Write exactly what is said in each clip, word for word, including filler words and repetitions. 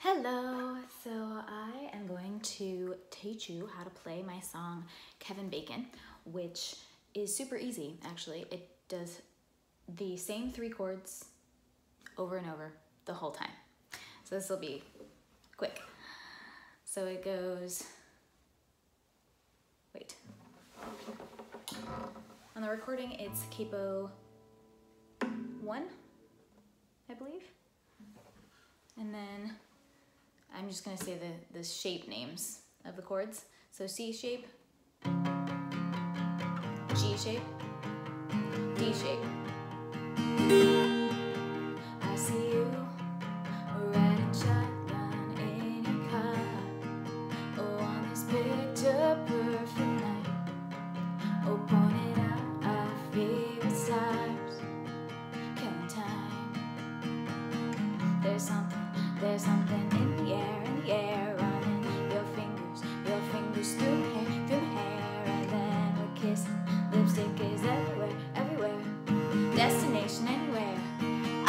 Hello, so I am going to teach you how to play my song Kevin Bacon, which is super easy actually. It does the same three chords over and over the whole time. So this will be quick. So it goes, wait. On the recording it's capo one, I believe. And then I'm just gonna say the, the shape names of the chords. So C shape, G shape, D shape. I see you riding shotgun in your car. Oh, on this picture perfect night. Oh, pointing out our favorite stars. Killing time. There's something, there's something in the air, in the air, running your fingers, your fingers through hair, through hair, and then we're kissing. Lipstick is everywhere, everywhere, destination anywhere.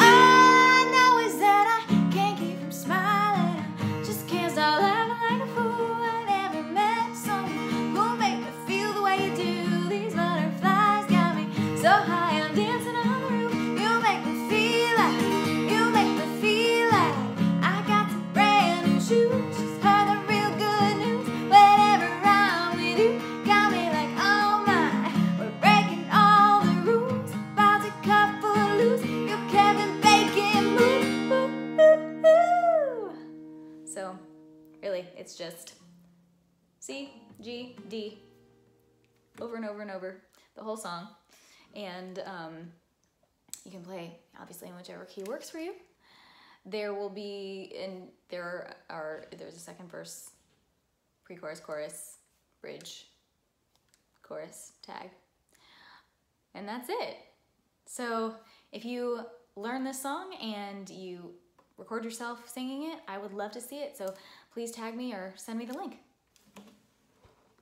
All I know is that I can't keep from smiling. I just can't stop laughing like a fool. I never met someone who'll make me feel the way you do. These butterflies got me so high, I'm dancing on the roof. You make me feel like, you make me feel like I got some brand new shoes. Just heard the real good news. Whatever I'm with you got me like, oh my. We're breaking all the rules, about to cut for loose. Your Kevin Bacon move. Ooh, ooh, ooh. So really, it's just C, G, D, over and over and over the whole song, and um, you can play obviously in whichever key works for you. There will be, and there are, there's a second verse, pre-chorus, chorus, bridge, chorus, tag, and that's it. So if you learn this song and you record yourself singing it, I would love to see it, so please tag me or send me the link.